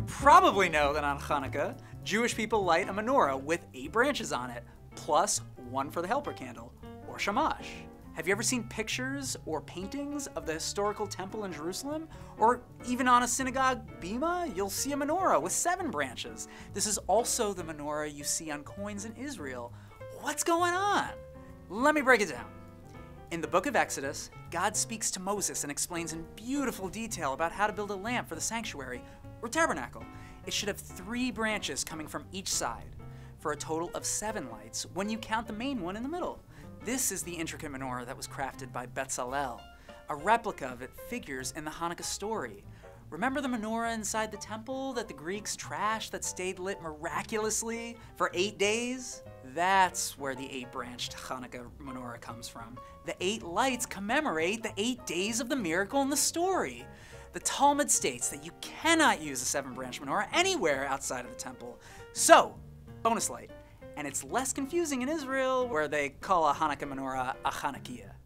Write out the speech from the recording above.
You probably know that on Hanukkah, Jewish people light a menorah with 8 branches on it, plus 1 for the helper candle, or Shamash. Have you ever seen pictures or paintings of the historical temple in Jerusalem? Or even on a synagogue bimah, you'll see a menorah with 7 branches. This is also the menorah you see on coins in Israel. What's going on? Let me break it down. In the book of Exodus, God speaks to Moses and explains in beautiful detail about how to build a lamp for the sanctuary, or tabernacle. It should have 3 branches coming from each side, for a total of 7 lights when you count the main one in the middle. This is the intricate menorah that was crafted by Bezalel. A replica of it figures in the Hanukkah story. Remember the menorah inside the temple that the Greeks trashed that stayed lit miraculously for 8 days? That's where the 8-branched Hanukkah menorah comes from. The 8 lights commemorate the 8 days of the miracle in the story. The Talmud states that you cannot use a 7-branch menorah anywhere outside of the temple. So, bonus light. And it's less confusing in Israel, where they call a Hanukkah menorah a Hanukkiah.